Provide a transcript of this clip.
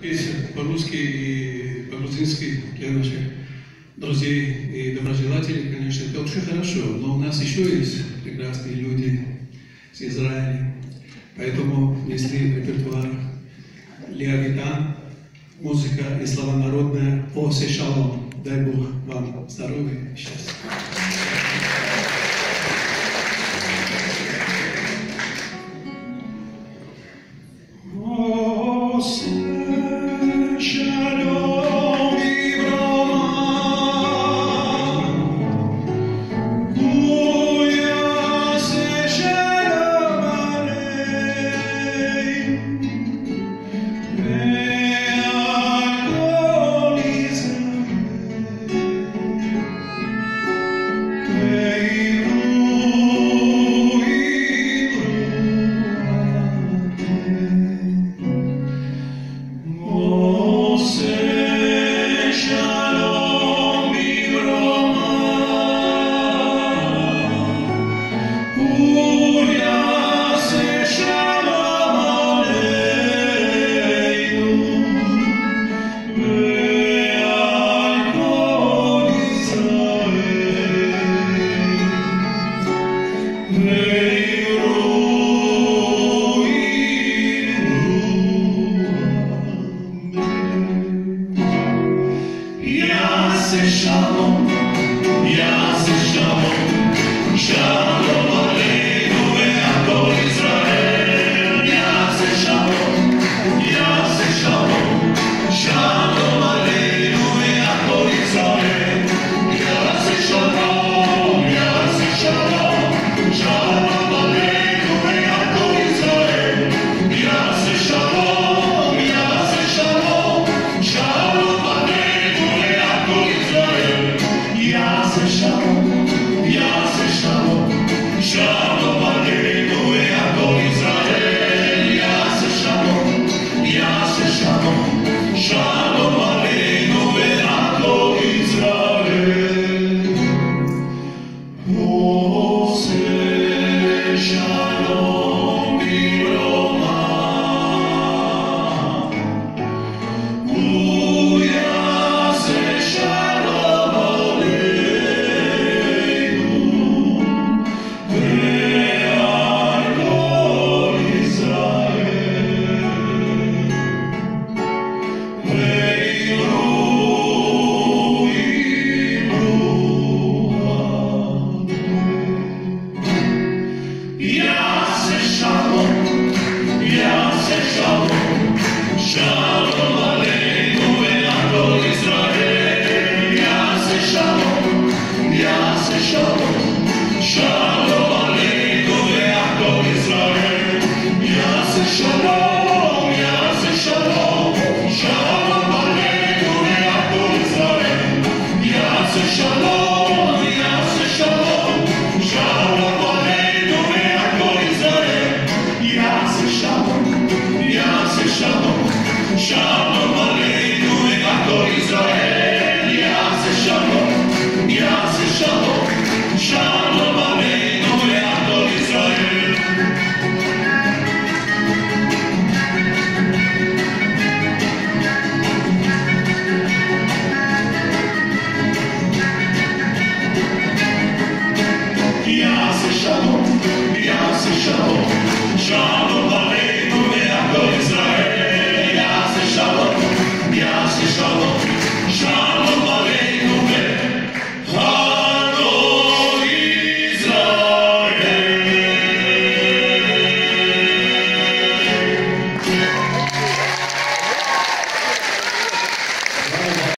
Песня по-русски и по-грузински для наших друзей и доброжелателей, конечно, это очень хорошо, но у нас еще есть прекрасные люди с Израиля, поэтому внесли в репертуар Леа музыка и слова народная «Осе шалом». Дай Бог вам здоровья и счастья. Шалом.